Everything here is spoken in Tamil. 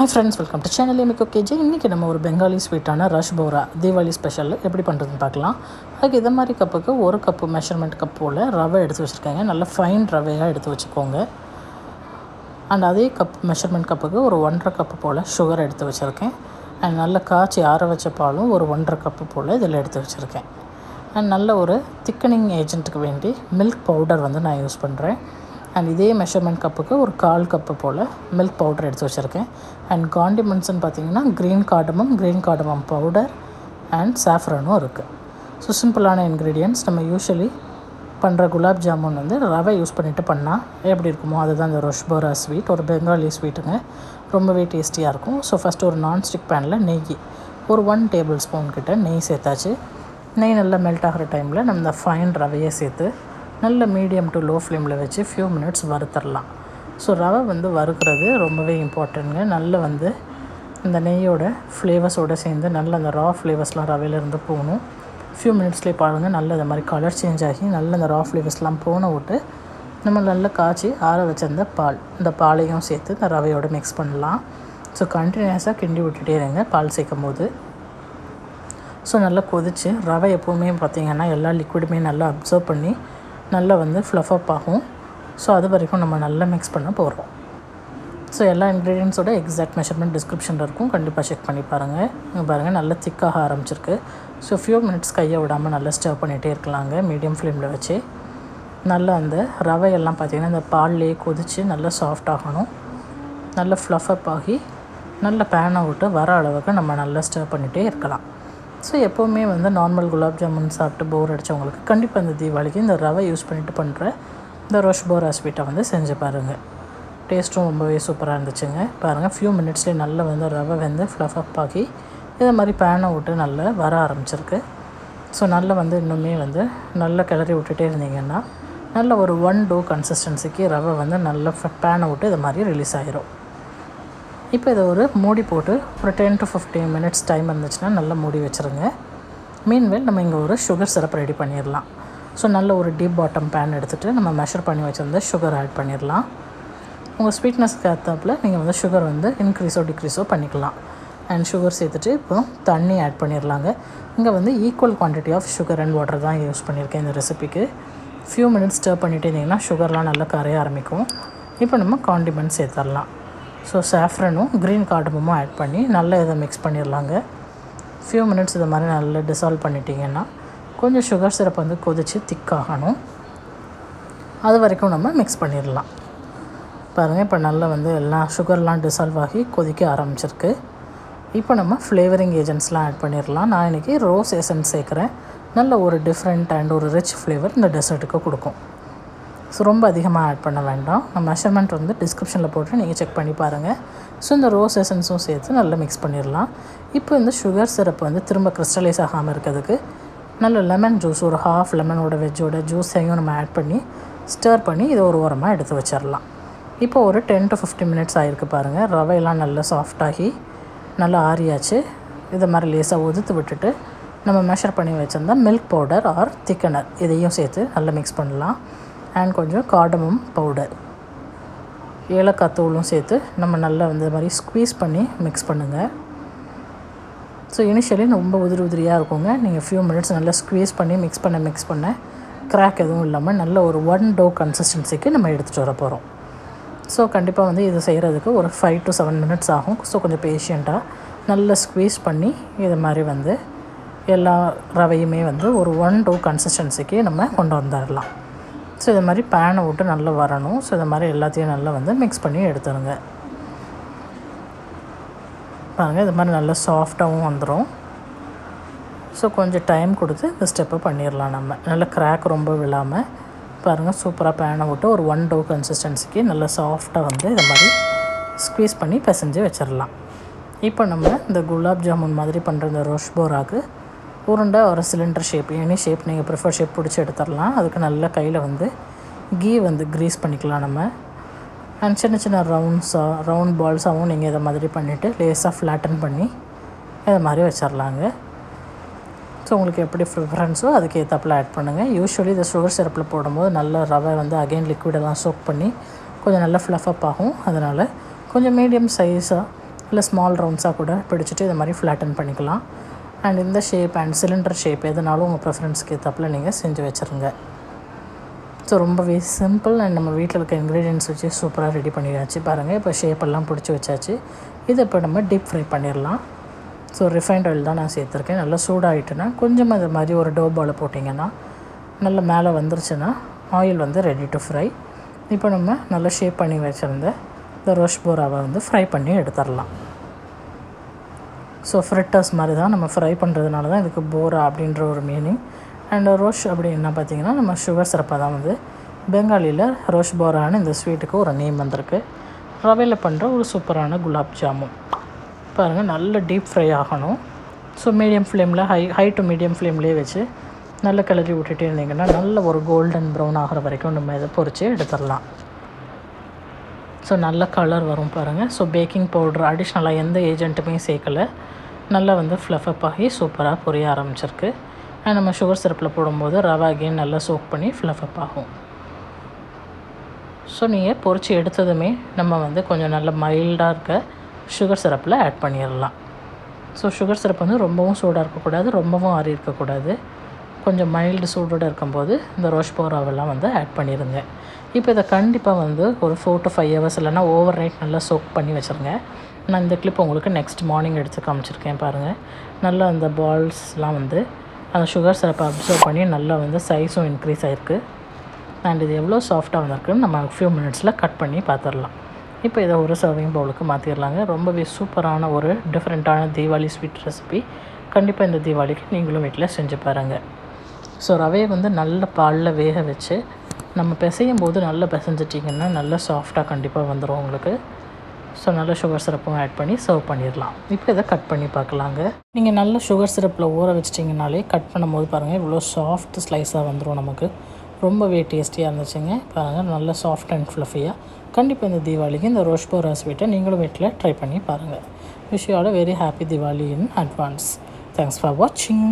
Hi friends, welcome to channel. I am a Bengali sweet Rosh Bora Diwali special. How do you do this? I have a cup measurement cup of rava. It's fine rava. And that cup measurement cup of 1/2 cup of sugar. And a cup 1/2 cup of sugar. And a thickening agent milk powder. I use and this measurement cup ku or 1/4 cup milk powder eduthu vechirukken and condiments nu pathina green cardamom powder and saffron so simple ingredients nama usually pandra gulab jamun vandu rava use pannittu panna eppadi irukumo adha the Rosh Bora sweet or Bengali sweet nga rombave tasty ah irukum so first or non stick pan la nei or 1 tablespoon kitta nei sethaachu nei nalla melt agra time la nam the fine rava sethu medium to low flame la vechi few minutes varuthiralam so rava vandu varukkuradhu rombave important ga nalla vandu inda neiyoda flavors oda seindu nalla and raw flavors la rava la irundhu poonu few minutes la paalunga nalla adha mari color change aagi nalla and raw flavors la poona odu namm nalla kaachi aara vechanda paal inda paalayum sethu inda rava oda mix pannalam so continuous ah kindi vitite irunga paal seikumbodhu so nalla kodichu rava epovume pathina ella liquid me nalla absorb panni நல்லா வந்து fluff up ஆகும் சோ அது வரைக்கும் நம்ம நல்லா mix பண்ண போறோம் சோ எல்லா ingredients ஓட exact measurement description ல இருக்கும் கண்டிப்பா செக் பண்ணி பாருங்க இங்க பாருங்க நல்ல திக்கா ஆரம்பிச்சிருக்கு சோ few minutes கைய விடாம நல்லா stir பண்ணிட்டே இருக்கலாம்ங்க medium flame ல வச்சு நல்லா அந்த ரவை எல்லாம் பாத்தீங்கன்னா அந்த பால்லே கொதிச்சு நல்லா சாஃப்ட் ஆகணும் நல்லா fluff up ஆகி நல்ல pan விட்டு வர அளவுக்கு நம்ம நல்லா stir பண்ணிட்டே இருக்கலாம் so எப்பவுமே வந்து நார்மல் gulab jamun சாப்பிட்டு போர் அடிச்சவங்களுக்கு கண்டிப்பா இந்த தீபாவளிக்கு இந்த ரவை யூஸ் பண்ணிட்டு பண்ற இந்த Rosh Bora ஸ்வீட்டை வந்து செஞ்சு பாருங்க டேஸ்டும் ரொம்பவே சூப்பரா இருந்துச்சுங்க பாருங்க few minutesல நல்ல வந்து ரவை வந்து fluff up ஆகி இந்த மாதிரி pan-ஐ விட்டு நல்லா வர ஆரம்பிச்சிருக்கு so நல்ல வந்து இன்னுமே வந்து நல்ல கிளறி விட்டுட்டே இருந்தீங்கன்னா நல்ல ஒரு 1 dough consistency-க்கு ரவை வந்து நல்ல pan-ஐ விட்டு இந்த மாதிரி ரிலீஸ் ஆயிடும் இப்போ இத ஒரு மூடி போட்டு ஒரு 10 to 15 minutes டைம் வந்துச்சுனா நல்ல மூடி வெச்சிருங்க மீன்வேல் நம்ம இங்க ஒரு சுகர் சிரப் ரெடி பண்ணிரலாம் சோ நல்ல ஒரு டீப் பாட்டம் pan எடுத்துட்டு நம்ம மெஷர் பண்ணி வச்சிருந்த sugar ஆட் பண்ணிரலாம் உங்க ஸ்வீட்னஸ்க்கு ஏத்தாப்ல நீங்க வந்து sugar வந்து இன்கிரீஸ் ஆ டிக்ரீஸ் ஆ பண்ணிக்கலாம் and sugar சேர்த்துட்டு இப்போ தண்ணி ஆட் பண்ணிரலாங்க இங்க வந்து equal quantity of sugar and water தான் யூஸ் பண்ணிருக்கேன் இந்த ரெசிபிக்கு few minutes stir பண்ணிட்டே இருந்தீங்கன்னா sugarலாம் நல்லா கரைய ஆரம்பிக்கும் இப்போ நம்ம condiment சேர்த்தறலாம் so saffron green cardamom add panni nalla edha mix pannirlaanga few minutes idha mari nalla dissolve pannittingena konja sugar syrup vandu kodichu thick aganum adu varaikum nama mix pannirala parunga ipo nalla vandu ella sugar la dissolve aagi kodike aarambichirukku ipo nama flavoring agents la add pannirala na iniki rose essence seekren nalla oru different and oru rich flavor inda dessert ku kudukum so romba adhigama add panna vendam na measurement vandu description la potu neenga check panni paarenga so inda rose essence um seethu nalla mix panniralam ipo inda sugar syrup vandu thirumba crystallize aagama irukkadukku nalla lemon juice or half lemon oda wedge oda juice ayum nama add panni stir panni idu oru orama eduthu vechiralam ipo oru 10 to 15 minutes aayirukku paarenga rava illa nalla soft aagi nalla aariyaachu idha mari lesa oduthu vittu nama measure panni vechanda milk powder or thickener idhiyum seethu nalla mix pannalam and கொஞ்சம் cardamom powder ஏலக்காய் தூளும் சேர்த்து நம்ம நல்லா வந்து இந்த மாதிரி ஸ்குவீஸ் பண்ணி mix பண்ணுங்க சோ இனிஷியலி ரொம்ப உதிரியா இருக்கும்ங்க நீங்க few minutes நல்லா ஸ்குவீஸ் பண்ணி mix பண்ண கிராக் எதுவும் இல்லாம நல்ல ஒரு 1 dough consistency-க்கு நம்ம எடுத்துட்டு வர போறோம் சோ கண்டிப்பா வந்து இது செய்யிறதுக்கு ஒரு 5 to 7 minutes ஆகும் சோ கொஞ்சம் பேஷியன்ட்டா நல்லா ஸ்குவீஸ் பண்ணி இந்த மாதிரி வந்து எல்லா ரவையுமே வந்து ஒரு 1 dough consistency-க்கு நம்ம கொண்டு வந்தறலாம் so the mari pan odu nalla varanum so the mari ellathiyum nalla vandu mix panni edutharunga paranga the mari nalla soft avum vandrum so konja time koduthu the step panniralam nama nalla crack romba vilama paranga super pan odu or 1 dough consistency ki nalla soft ah vandu the mari squeeze panni pesenje vechiralam ipo nama the gulab jamun madri pandra the Rosh Bora ku உருண்டை ஒரு சிலிண்டர் ஷேப் ஏனி ஷேப் நீங்க பிரெஃபர் ஷேப் புடிச்சு எடுத்துறலாம் அதுக்கு நல்ல கையில வந்து கீ வந்து கிரீஸ் பண்ணிக்கலாம் நம்ம and சின்ன ரவுண்ட் பால்ஸாவும் நீங்க இத மாதிரி பண்ணிட்டு லேசா ஃப்ளாட்டன் பண்ணி இத மாதிரி வச்சிரலாங்க சோ உங்களுக்கு எப்படி பிரெஃபரன்ஸோ அதுக்கு ஏத்தாப்ல ஆட் பண்ணுங்க யூசுவலி இந்த sugar syrup-ல போடும்போது நல்ல ரவை வந்து again liquid-ஆ soak பண்ணி கொஞ்சம் நல்ல fluff up ஆகும் அதனால கொஞ்சம் மீடியம் சைஸா இல்லை ஸ்மால் ரவுண்ட்ஸாக கூட பிடிச்சிட்டு இதை மாதிரி ஃப்ளாட்டன் பண்ணிக்கலாம். அண்ட் இந்த ஷேப் அண்ட் சிலிண்டர் ஷேப் எதுனாலும் உங்கள் ப்ரிஃபரன்ஸ்க்கு ஏற்றப்பில் நீங்கள் செஞ்சு வச்சுருங்க. ஸோ ரொம்பவே சிம்பிள் அண்ட் நம்ம வீட்டில் இருக்க இன்க்ரீடியன்ட்ஸ் வச்சு சூப்பராக ரெடி பண்ணியாச்சு. பாருங்கள் இப்போ ஷேப்பெல்லாம் பிடிச்சி வச்சாச்சு. இதை இப்போ நம்ம டீப் ஃப்ரை பண்ணிடலாம். ஸோ ரிஃபைண்ட் ஆயில் தான் நான் சேர்த்துருக்கேன். நல்லா சூடாகிட்டுன்னா கொஞ்சமாக இது மாதிரி ஒரு டோ பால் போட்டிங்கன்னா நல்லா மேலே வந்துருச்சுன்னா ஆயில் வந்து ரெடி டு ஃப்ரை. இப்போ நம்ம நல்லா ஷேப் பண்ணி வச்சுருந்த இந்த ரோஷ் போராவை வந்து ஃப்ரை பண்ணி எடுத்துடலாம். ஸோ ஃப்ரிட்டர்ஸ் மாதிரி தான் நம்ம ஃப்ரை பண்ணுறதுனால தான் இதுக்கு போரா அப்படின்ற ஒரு மீனிங். அண்ட் ரோஷ் அப்படின்னா பார்த்திங்கன்னா நம்ம சுகர் சிரப்பாக தான் வந்து பெங்காலியில் ரோஷ் போரான்னு இந்த ஸ்வீட்டுக்கு ஒரு நேம் வந்திருக்கு. ரவையில் பண்ணுற ஒரு சூப்பரான குலாப் ஜாமுன். பாருங்கள் நல்ல டீப் ஃப்ரை ஆகணும். ஸோ மீடியம் ஃப்ளேமில் ஹை டு மீடியம் ஃப்ளேம்லேயே வச்சு நல்ல கிளறி விட்டுட்டே இருந்தீங்கன்னா நல்ல ஒரு கோல்டன் ப்ரௌன் ஆகிற வரைக்கும் நம்ம இதை பொறிச்சு எடுத்துடலாம். ஸோ நல்ல கலர் வரும் பாருங்கள். ஸோ பேக்கிங் பவுடர் அடிஷ்னலாக எந்த ஏஜென்ட்டுமே சேர்க்கலை. நல்லா வந்து ஃப்ளஃபப் ஆகி சூப்பராக பொரிய ஆரம்பிச்சிருக்கு. அண்ட் நம்ம சுகர் சிரப்பில் போடும்போது ரவா அகெயின் நல்லா சோக் பண்ணி ஃப்ளஃபப் ஆகும். ஸோ நீங்கள் பொறிச்சு எடுத்ததுமே நம்ம வந்து கொஞ்சம் நல்ல மைல்டாக இருக்க சுகர் சிரப்பில் ஆட் பண்ணிடலாம். ஸோ சுகர் சிரப் வந்து ரொம்பவும் சூடாக இருக்கக்கூடாது, ரொம்பவும் ஆறி இருக்கக்கூடாது. கொஞ்சம் மைல்டு சூடோடு இருக்கும்போது இந்த ரோஷ் போராவெல்லாம் வந்து ஆட் பண்ணிடுங்க. இப்போ இதை கண்டிப்பாக வந்து ஒரு 4 to 5 hours இல்லைனா ஓவர் நைட் நல்லா சோக் பண்ணி வச்சுருங்க. நான் இந்த கிளிப் உங்களுக்கு நெக்ஸ்ட் மார்னிங் எடுத்து காமிச்சிருக்கேன் பாருங்கள். நல்லா அந்த பால்ஸ்லாம் வந்து அந்த சுகர் சிரப்பை அப்சர்வ் பண்ணி நல்லா வந்து சைஸும் இன்க்ரீஸ் ஆகிருக்கு. அண்ட் இது எவ்வளோ சாஃப்டாக வந்திருக்குன்னு நம்ம ஃபியூ மினிட்ஸில் கட் பண்ணி பார்த்துடலாம். இப்போ இதை ஒரு சர்விங் பவுலுக்கு மாற்றிடலாங்க. ரொம்பவே சூப்பரான ஒரு டிஃப்ரெண்ட்டான தீபாவளி ஸ்வீட் ரெசிபி. கண்டிப்பாக இந்த தீபாவளிக்கு நீங்களும் வீட்டில் செஞ்சு பாருங்கள். ஸோ ரவையை வந்து நல்ல பாலில் வேக வச்சு நம்ம பிசையும் போது நல்லா பிசைஞ்சிட்டிங்கன்னா நல்லா சாஃப்டாக கண்டிப்பாக வந்துடும் உங்களுக்கு. ஸோ நல்ல சுகர் சிரப்பும் ஆட் பண்ணி சர்வ் பண்ணிடலாம். இப்போ இதை கட் பண்ணி பார்க்கலாங்க. நீங்கள் நல்ல சுகர் சிரப்பில் ஊற வச்சிட்டிங்கனாலே கட் பண்ணும்போது பாருங்கள் இவ்வளோ சாஃப்ட் ஸ்லைஸாக வந்துடும் நமக்கு. ரொம்பவே டேஸ்டியாக இருந்துச்சுங்க. பாருங்கள் நல்லா சாஃப்ட் அண்ட் ஃப்ளஃபியாக. கண்டிப்பாக இந்த தீபாவளிக்கு இந்த ரோஷ் போரா ஸ்வீட்டை நீங்களும் வீட்டில் ட்ரை பண்ணி பாருங்கள். Wish you all very happy Deepavali in advance. Thanks for வாட்சிங்.